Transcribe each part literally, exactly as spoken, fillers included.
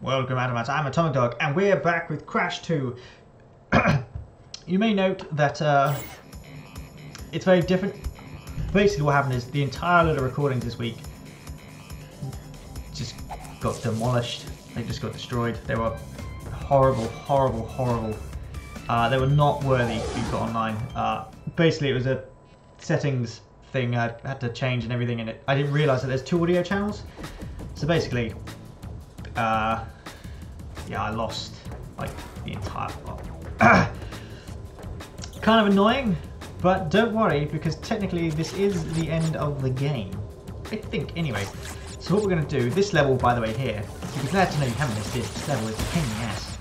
Welcome, Adamats. I'm Atomic Dog, and we're back with Crash two. You may note that uh, it's very different. Basically, what happened is the entire lot of recordings this week just got demolished. They just got destroyed. They were horrible, horrible, horrible. Uh, they were not worthy to be put online. Uh, basically, it was a settings thing I had to change and everything in it. I didn't realise that there's two audio channels. So basically, uh, yeah, I lost like the entire lot. Kind of annoying, but don't worry, because technically this is the end of the game, I think, anyway. So what we're going to do, this level, by the way, here, you'll be glad to know you haven't missed this, this level is a pain in the ass.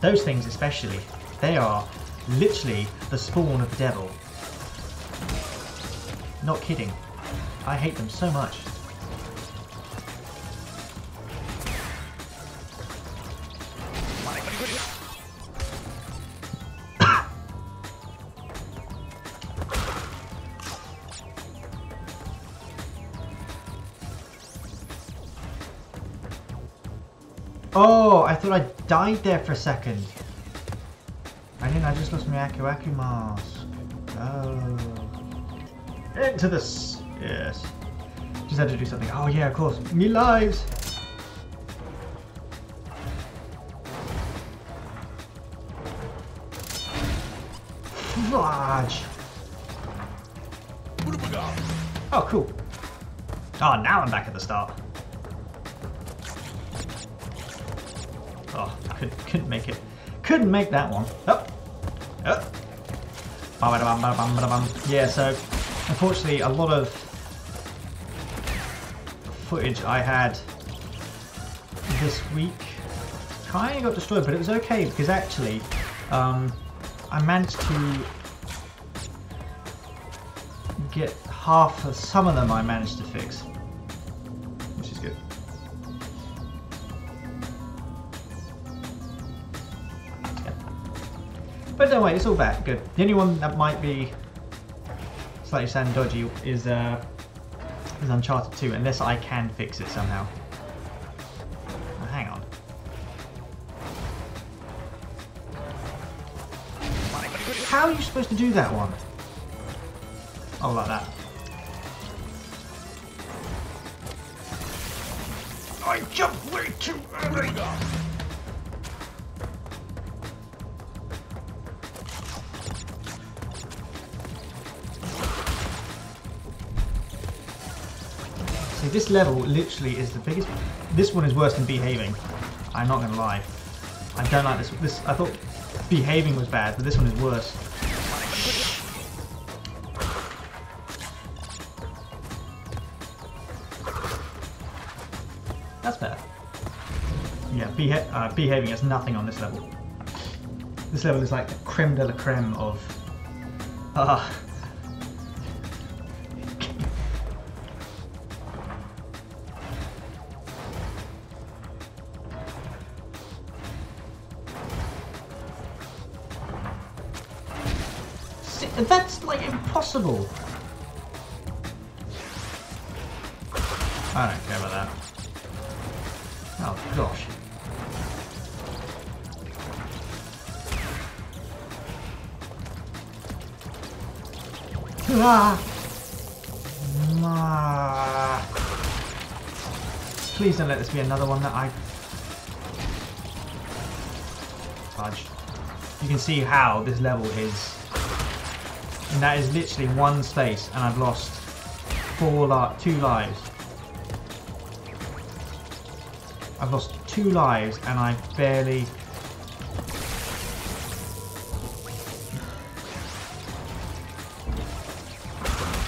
Those things especially, they are literally the spawn of the devil. Not kidding. I hate them so much. Oh, I thought I died there for a second. I didn't, I just lost my Aku Aku Mask. Oh. Into this. Yes. Just had to do something. Oh yeah, of course. Me lives. Fudge. Oh, cool. Oh, now I'm back at the start. Oh, couldn't, couldn't make it. Couldn't make that one. Oh. Oh. Yeah, so unfortunately a lot of footage I had this week kind of got destroyed, but it was okay because actually um, I managed to get half of some of them I managed to fix. But don't worry, it's all back. Good. The only one that might be slightly sound dodgy is, uh, is Uncharted two, unless I can fix it somehow. Well, hang on. How are you supposed to do that one? Oh, like that. I jumped way too early! This level literally is the biggest. This one is worse than behaving. I'm not gonna lie. I don't like this. This I thought behaving was bad, but this one is worse. That's better. Yeah, beha uh, behaving is nothing on this level. This level is like the creme de la creme of. Uh, That's like impossible. I don't care about that. Oh gosh. Ah. Ah. Please don't let this be another one that I fudge. You can see how this level is. And that is literally one space, and I've lost four li two lives. I've lost two lives, and I barely.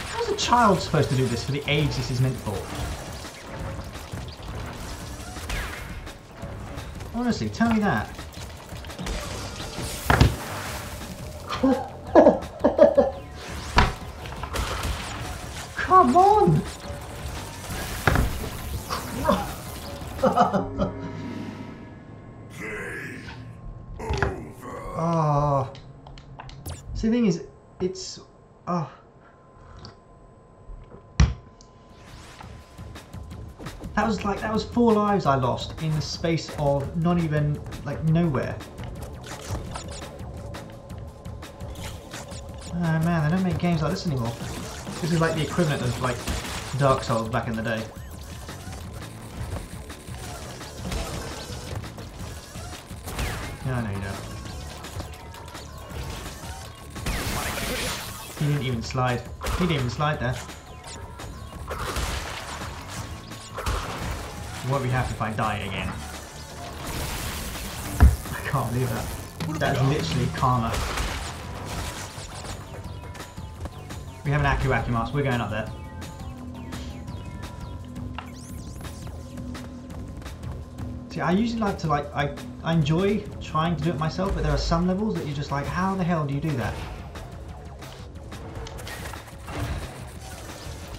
How's a child supposed to do this for the age this is meant for? Honestly, tell me that. Come on! Game over. Oh. See, the thing is, it's. Oh. That was like, that was four lives I lost in the space of not even, like, nowhere. Oh man, they don't make games like this anymore. This is like the equivalent of, like, Dark Souls back in the day. No, no, you don't. He didn't even slide. He didn't even slide there. What would we have if I die again? I can't believe that. That's literally karma. We have an Aku Aku Mask. We're going up there. See, I usually like to like I, I enjoy trying to do it myself, but there are some levels that you're just like, how the hell do you do that?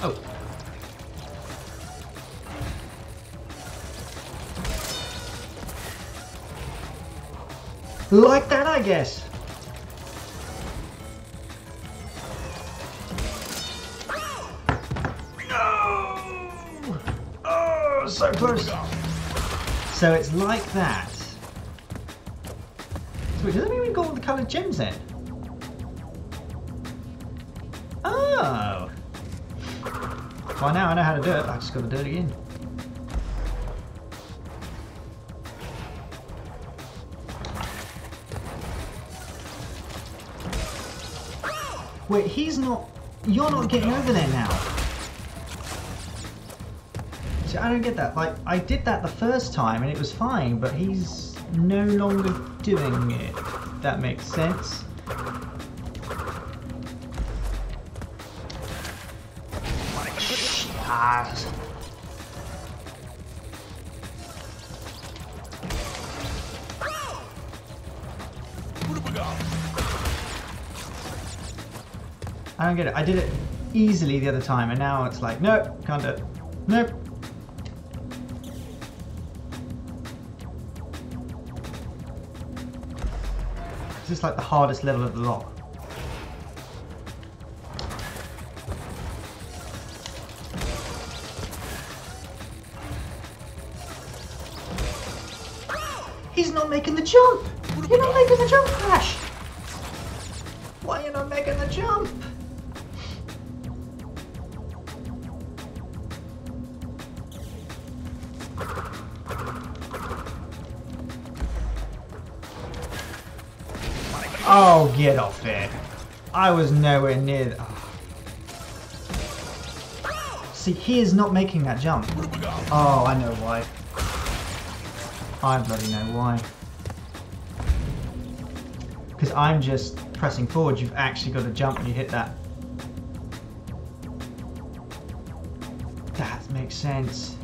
Oh. Like that, I guess. So close. So it's like that. So it doesn't even go with the coloured gems then. Oh. Well, now I know how to do it. I just got to do it again. Wait, he's not. You're not getting over there now. I don't get that. Like, I did that the first time and it was fine, but he's no longer doing it. That makes sense. Like, shit. I don't get it. I did it easily the other time and now it's like, nope, can't do it. Nope. This is like the hardest level of the lot. He's not making the jump! You're not making the jump, Crash! Why are you not making the jump? Oh, get off there. I was nowhere near that. Oh. See, he is not making that jump. Oh, I know why. I bloody know why. Because I'm just pressing forward. You've actually got to jump when you hit that. That makes sense.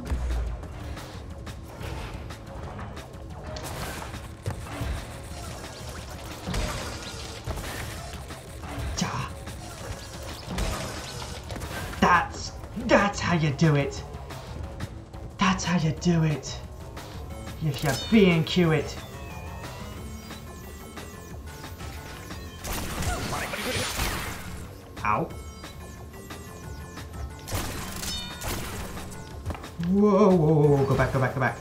That's, that's how you do it. That's how you do it. If you B and Q it. Ow. Whoa, whoa, whoa, whoa, go back, go back, go back.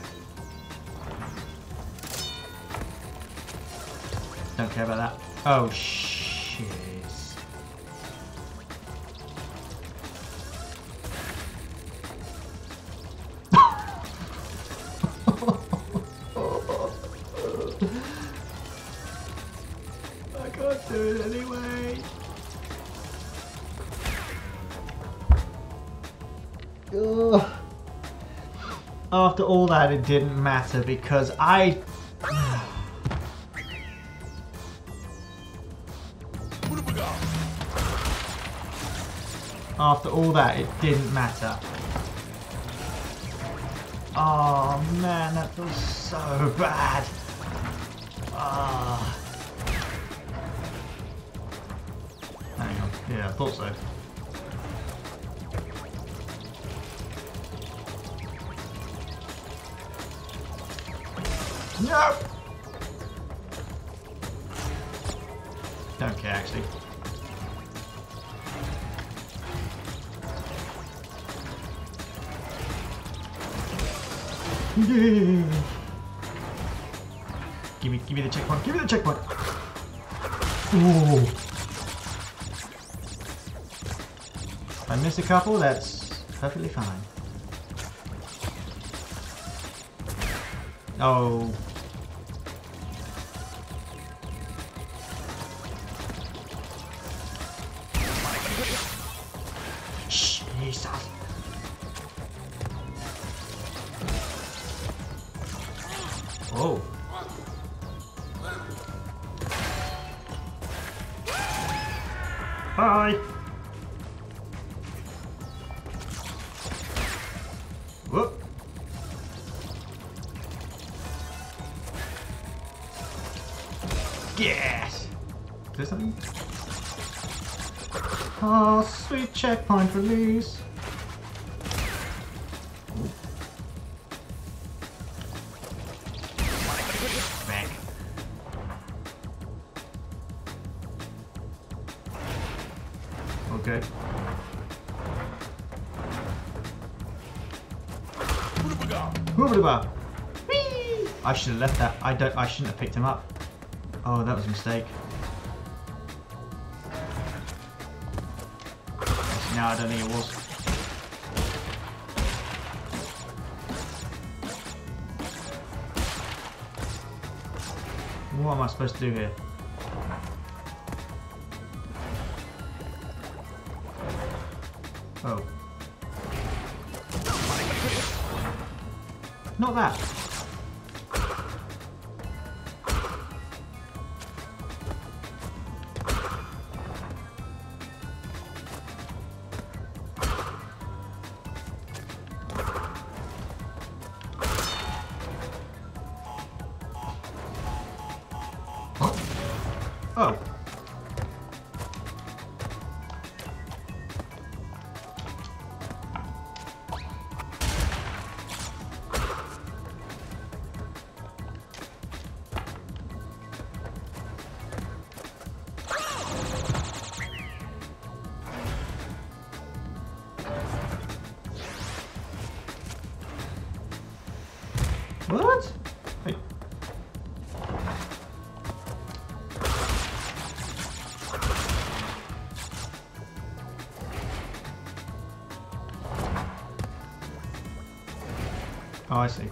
Don't care about that. Oh, shit. Do it anyway. Ugh. After all that, it didn't matter because I. After all that, it didn't matter. Oh man, that feels so bad. Ah. Oh. Yeah, I thought so. No! Don't care, actually. Yeah. Give me, give me the checkpoint. Give me the checkpoint. Ooh. If I miss a couple, that's perfectly fine. Oh. Jesus. Oh. Bye. Whoop. Yes. Is there something? Oh, sweet checkpoint release. Okay. Whee! I should have left that. I don't. I shouldn't have picked him up. Oh, that was a mistake. No, I don't think it was. What am I supposed to do here? Oh. Not that. Oh. What? Hey. Oh, I see.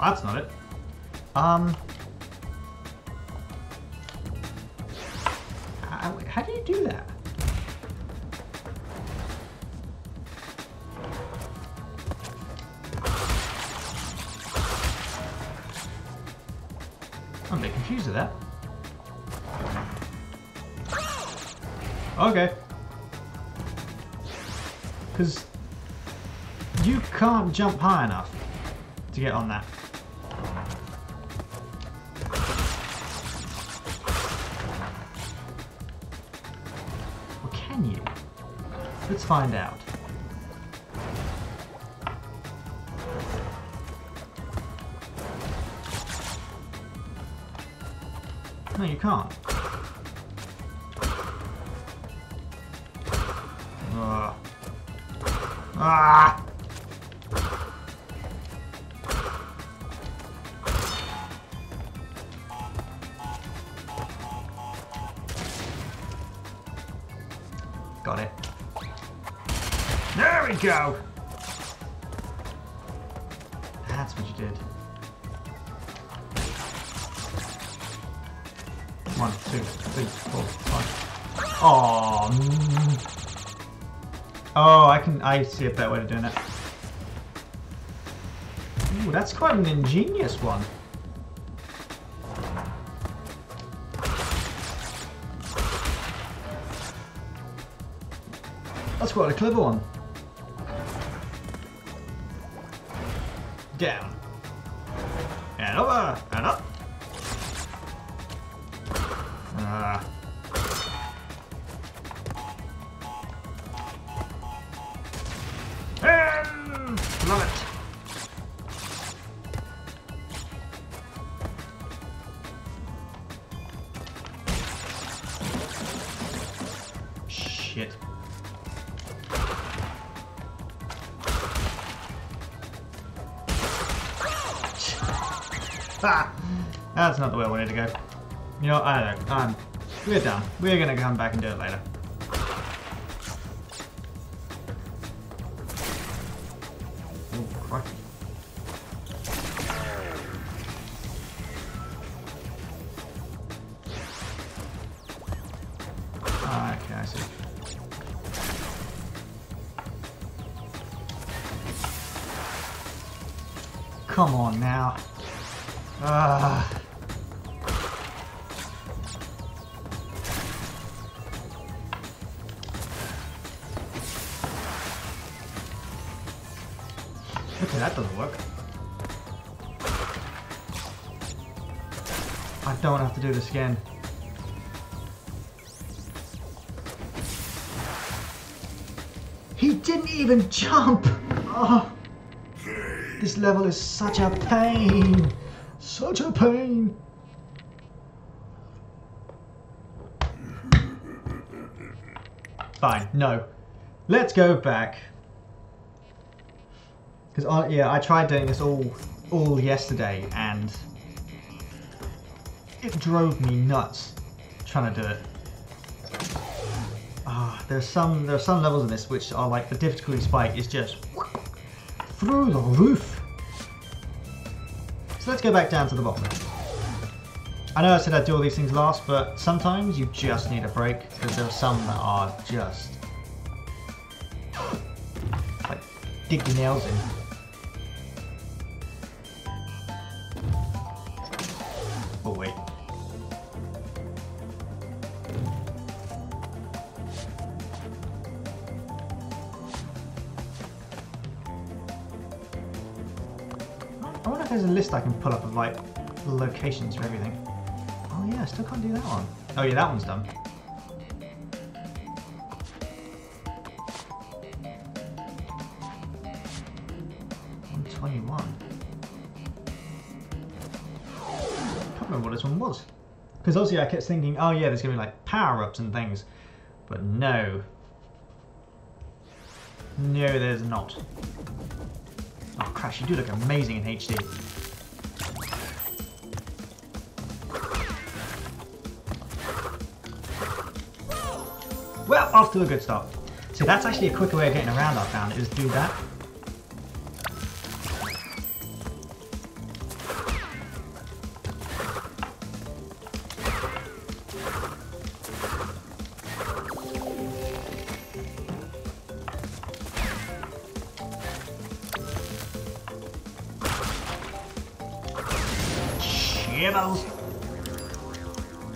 That's not it. Um. I, how do you do that? I'm a bit confused with that. Okay. Because you can't jump high enough to get on that. Or can you? Let's find out. No, you can't. Ugh. Ah! Got it. There we go! That's what you did. One, two, three, four, five. Oh, mm. Oh! I can. I see a better way of doing it. Ooh, that's quite an ingenious one. That's quite a clever one. Down and over and up. Uh. And love it. Shit. Ha! That's not the way I wanted to go. You know, I don't know. Um, we're done. We're gonna come back and do it later. Oh, crikey. Okay, I see. Come on now. Ah. Okay, that doesn't work. I don't have to do this again. He didn't even jump! Oh. This level is such a pain! Such a pain! Fine, no. Let's go back. Because, I, yeah, I tried doing this all, all yesterday and it drove me nuts trying to do it. Ah, there's some, there are some levels in this which are like the difficulty spike is just through the roof. So let's go back down to the bottom. I know I said I'd do all these things last, but sometimes you just need a break because there are some that are just like dig your nails in. Oh wait. I wonder if there's a list I can pull up of like locations for everything. Oh yeah, I still can't do that one. Oh yeah, that one's done. one twenty-one. I can't remember what this one was. Because obviously I kept thinking, oh yeah, there's gonna be like power-ups and things. But no. No, there's not. Oh, Crash, you do look amazing in H D. Well, off to a good start. So that's actually a quicker way of getting around, I found, is do that.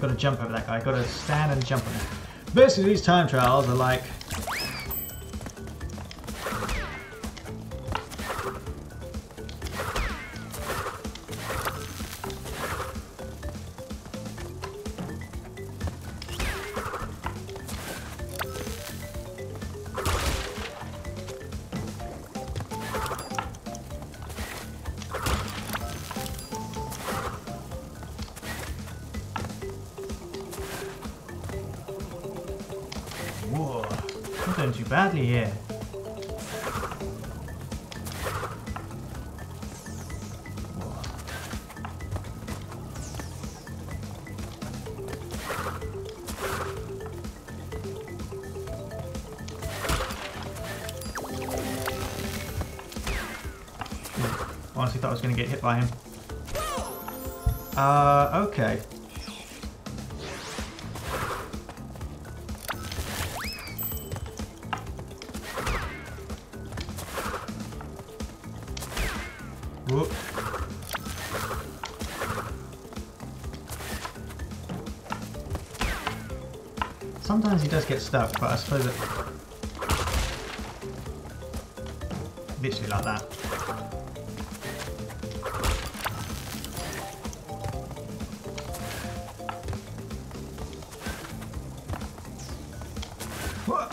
Gotta jump over that guy, gotta stand and jump on him. Basically these time trials are like... too badly here. Honestly thought I was going to get hit by him. Uh, okay. Whoop. Sometimes he does get stuck, but I suppose it... literally like that. What?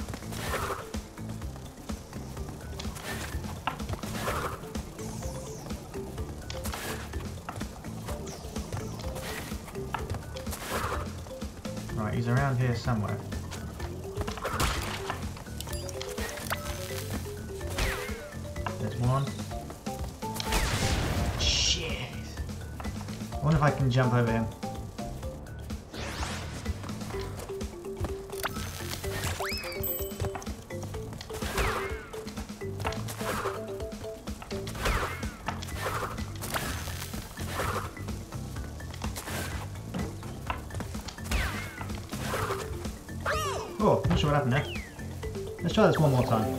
He's around here somewhere. There's one. Shit! wonder if I can jump over him. Oh, not sure what happened there. Let's try this one more time.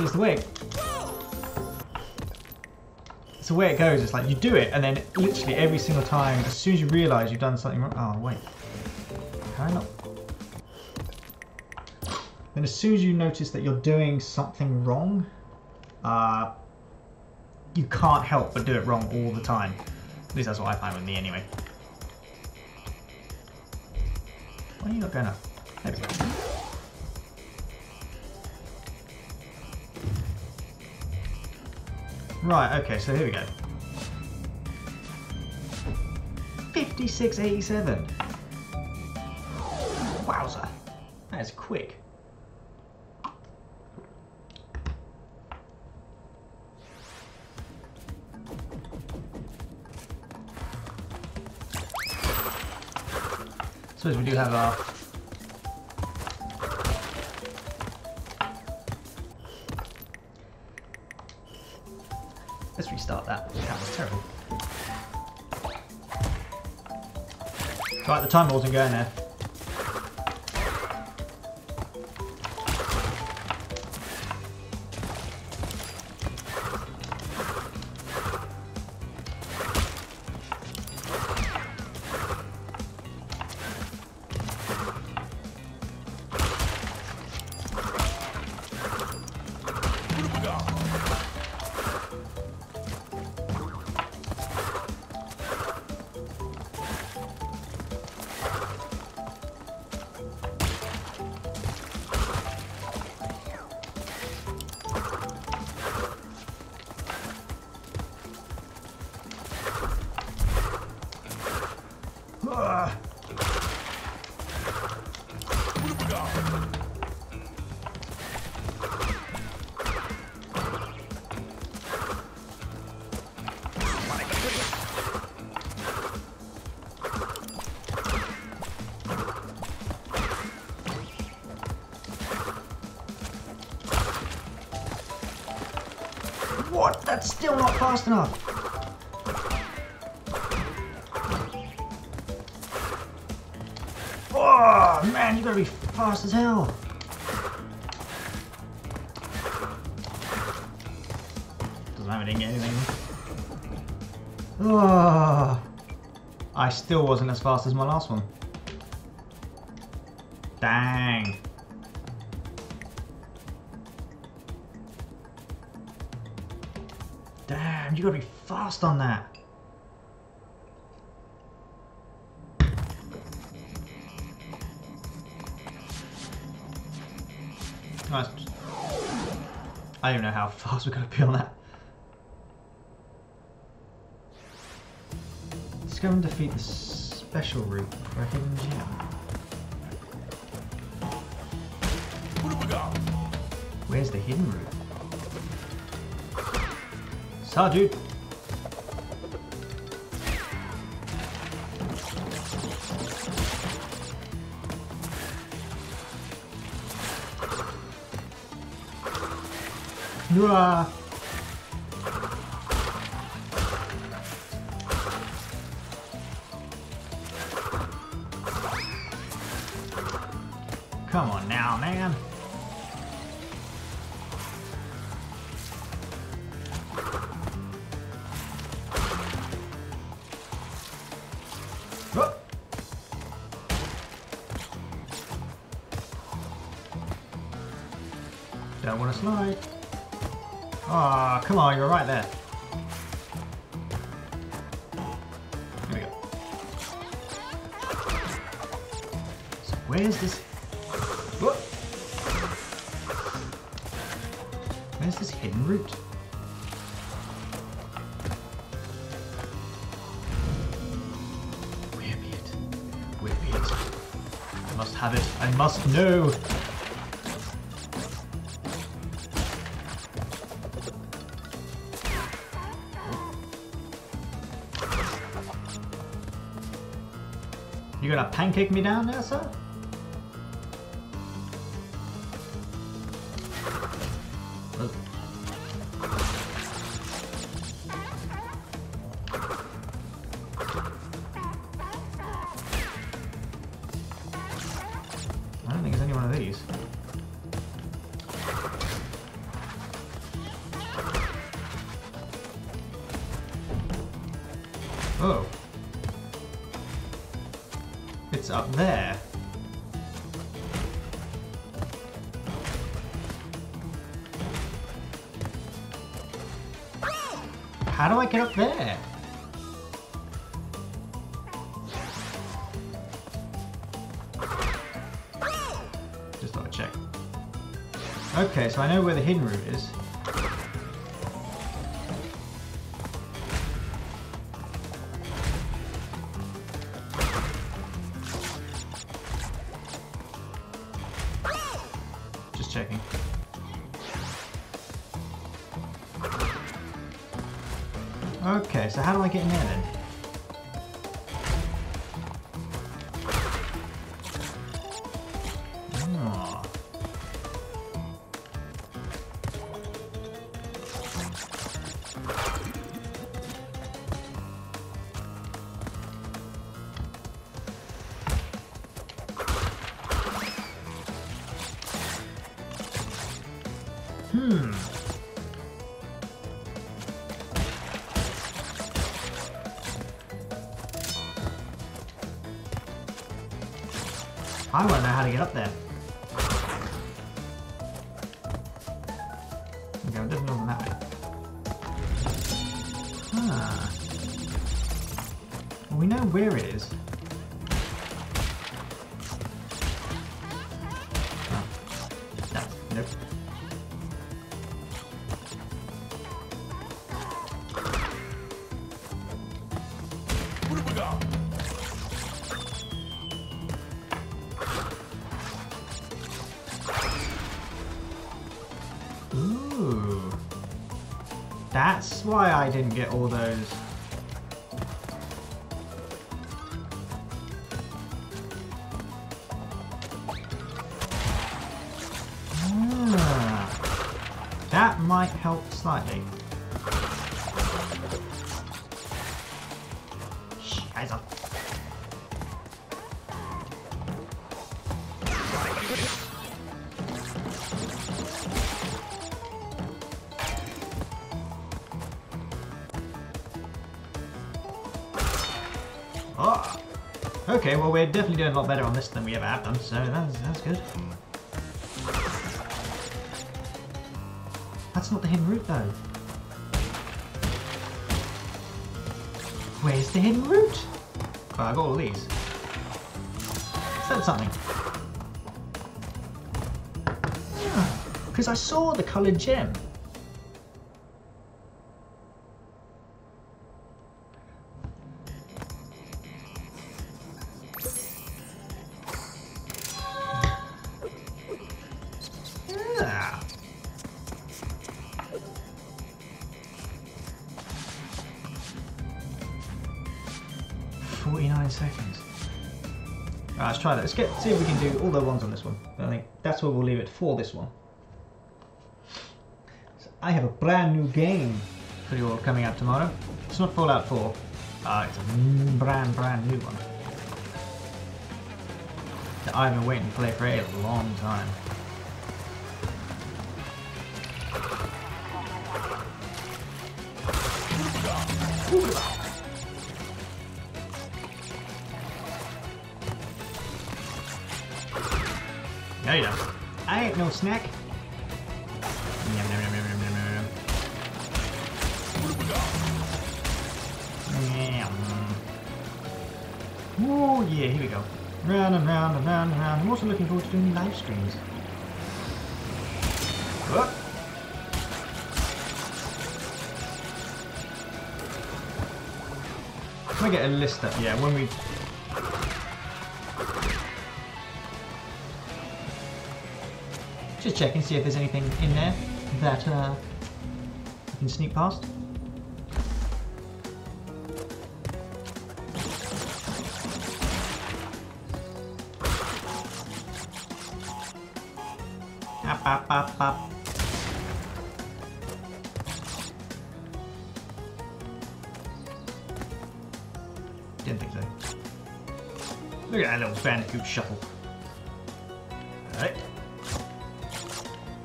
It's the way it, it's the way it goes. It's like you do it, and then literally every single time, as soon as you realise you've done something wrong. Oh wait, can I not? Then as soon as you notice that you're doing something wrong, uh, you can't help but do it wrong all the time. At least that's what I find with me anyway. Why are you not going up? There we go. Right, okay, so here we go. fifty-six eighty-seven. Wowza. That is quick. Suppose we do have our... Let's restart that. That was terrible. Right, the timer wasn't going there. What? That's still not fast enough. Oh man, you gotta be fast as hell. Doesn't matter, I didn't get anything. Oh, I still wasn't as fast as my last one. Dang. Damn, you gotta be fast on that. Nice. I don't know how fast we're gonna be on that. Let's go and defeat the special route. I reckon, yeah. Where's the hidden route? Sorry, dude. Hurrah. Come on now, man. Don't want to slide. Ah, oh, come on, you're right there. There we go. Where is this? What? Where's this hidden route? Where be it? Where be it? I must have it. I must know. You gonna pancake me down there, sir? How do I get up there? Just thought I'd check. Okay, so I know where the hidden route is. Just checking. Okay, so how do I get in there then? Oh. Hmm. I won't know how to get up there. Okay, it doesn't go that way. Ah. Well, we know where it is. Oh. No, nope. That's why I didn't get all those. Ah, that might help slightly. Shh, eyes up. Oh. Okay, well we're definitely doing a lot better on this than we ever have done, so that's, that's good. That's not the hidden route though. Where's the hidden route? Oh, I got all these. Said something. Because I saw the coloured gem. forty-nine seconds. Alright, let's try that. Let's get see if we can do all the ones on this one. I think that's where we'll leave it for this one. So I have a brand new game for you all coming out tomorrow. It's not Fallout four. Uh, it's a brand, brand new one that I've been waiting to play for a long time. Ooh. No, you don't. I ain't no snack. Yum, yum, yum, yum, yum, yum, yum. Yum. Oh yeah, here we go. round and round and round and round. I'm also looking forward to doing live streams. Whoop. Can I get a list up? Yeah, when we... Just check and see if there's anything in there that uh, I can sneak past. Up, up, up, up. Didn't think so. Look at that little bandicoot shuffle. Alright.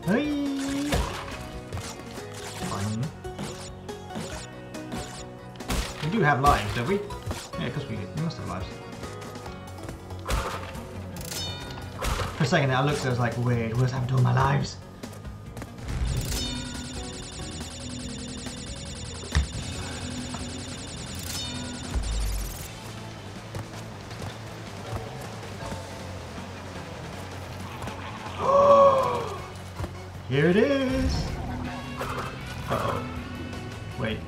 Hey. Fine. We do have lives, don't we? Yeah, of course we do. We must have lives. For a second there, I looked and I was like, weird, what's happened to all my lives? Here it is! Uh-oh. Wait.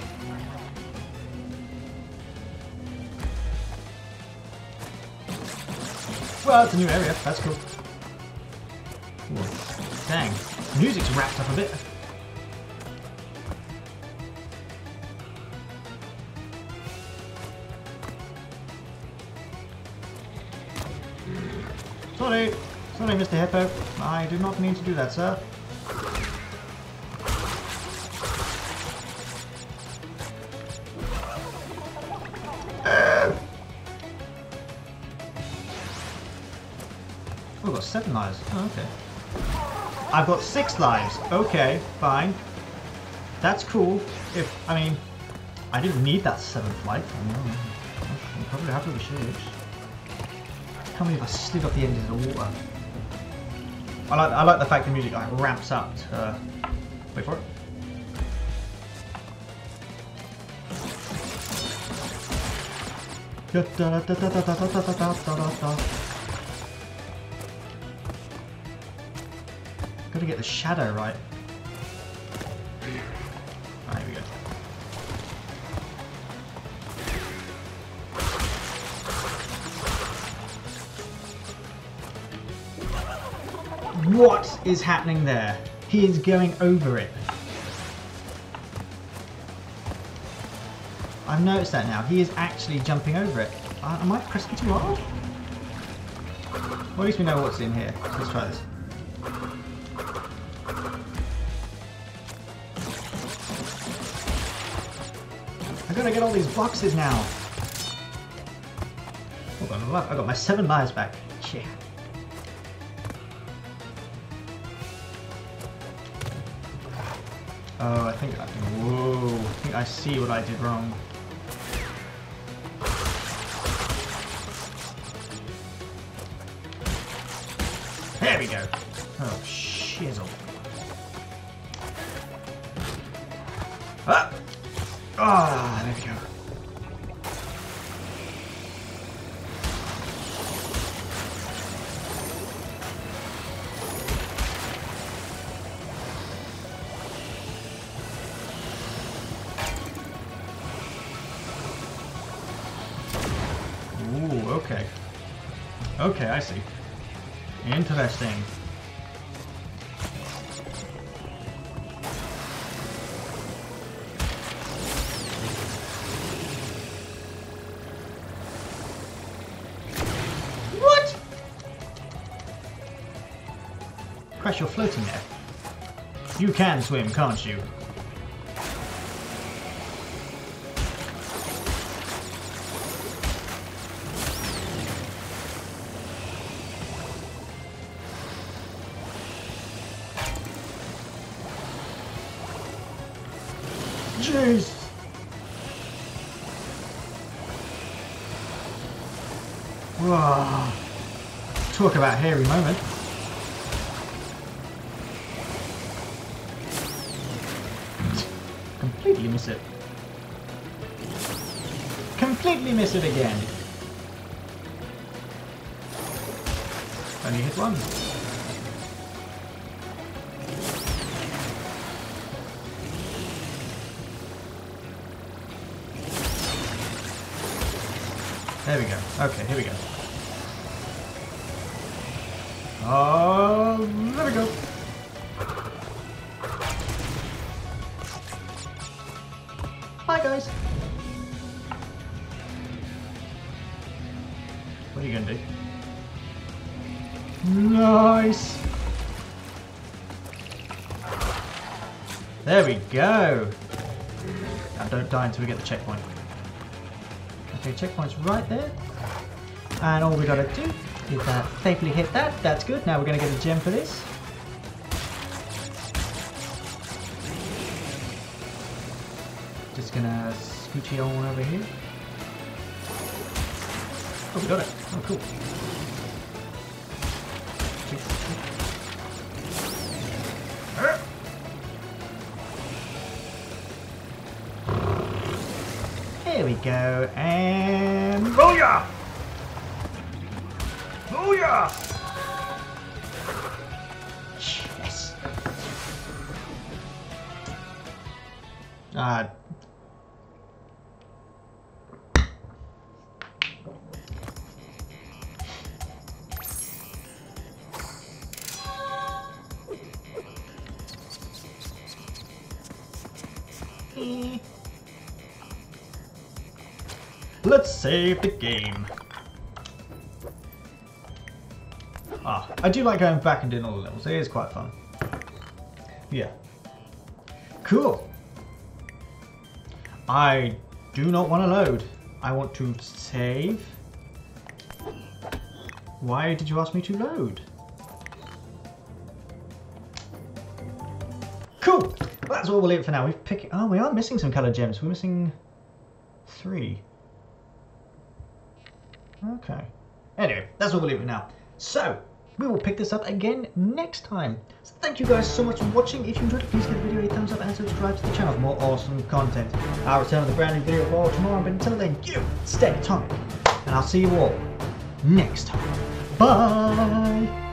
Well, it's a new area. That's cool. Ooh. Dang. The music's wrapped up a bit. Sorry. Sorry, Mister Hippo. I did not mean to do that, sir. Seven lives. Oh, okay. I've got six lives. Okay, fine. That's cool. If I mean, I didn't need that seventh life. I'm probably happy with six. Can't believe I slid off the end of the water. I like. I like the fact the music like ramps up. To, uh, wait for it. Da da da da da da da da da da da. Gotta get the shadow right. Alright, here we go. What is happening there? He is going over it. I've noticed that now. He is actually jumping over it. Uh, am I pressing too hard? Well, at least we know what's in here. So let's try this. I'm gonna get all these boxes now. Hold on, I got my seven lives back. Yeah. Oh, I think I whoa, I think I see what I did wrong. There we go. Oh shizzle. Ah. Ah, there we go. Ooh, okay. Okay, I see. Interesting. Crash, you're floating there. You can swim, can't you? Jeez! Whoa. Talk about hairy moment. Completely miss it. Completely miss it again. and you hit run. There we go. Okay, here we go. Oh, there we go. Hi, guys. What are you going to do? Nice. There we go. Now don't die until we get the checkpoint. Okay, checkpoint's right there. And all we gotta do is uh, safely hit that. That's good. Now we're gonna get a gem for this. Just gonna scoochie on over here. Oh, we got it. Oh, cool. There we go, and booyah! Booyah! Yes! Ah. Uh. Eh. Let's save the game. Ah, I do like going back and doing all the levels. It is quite fun. Yeah. Cool. I do not want to load. I want to save. Why did you ask me to load? Cool. Well, that's all we'll leave it for now. We've picked. Oh, we are missing some colored gems. We're missing three. Okay. Anyway, that's all we'll leave it now. So, we will pick this up again next time. So thank you guys so much for watching. If you enjoyed it, please give the video a thumbs up and subscribe to the channel for more awesome content. I'll return with a brand new video of all tomorrow, but until then, you stay atomic. And I'll see you all next time. Bye!